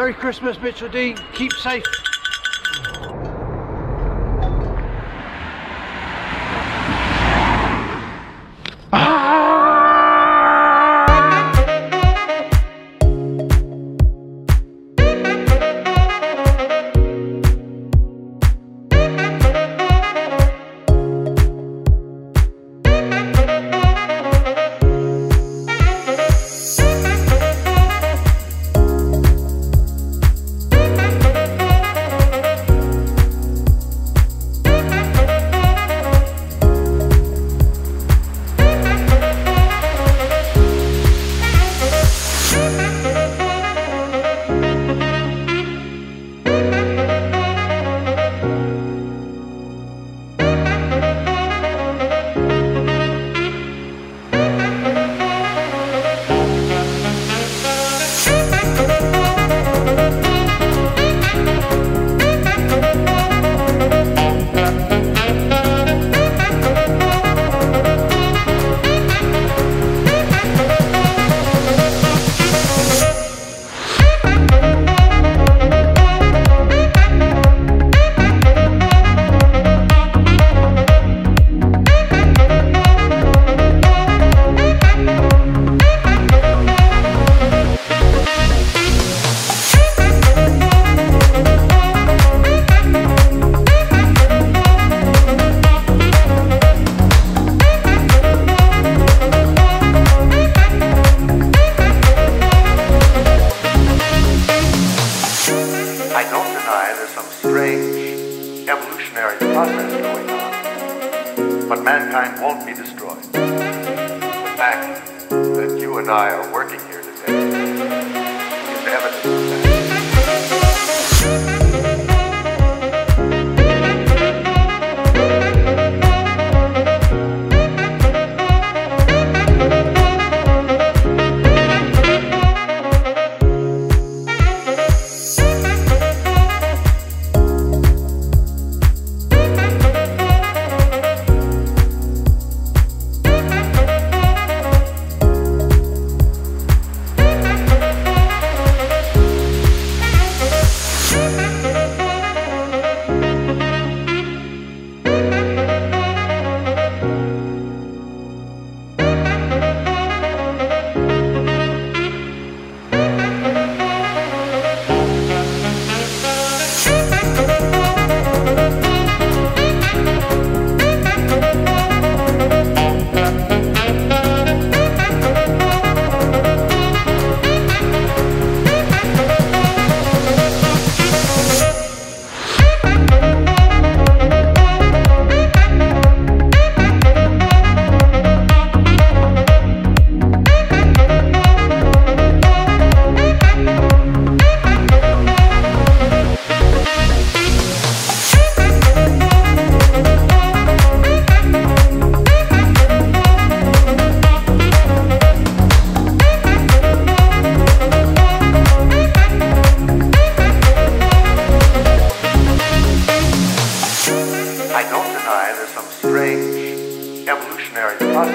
Merry Christmas, Mitchell Dean. Keep safe. Progress going on, but mankind won't be destroyed. The fact that you and I are working here today is evidence of that.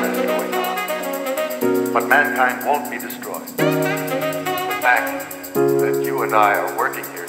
Progress going on, but mankind won't be destroyed. The fact that you and I are working here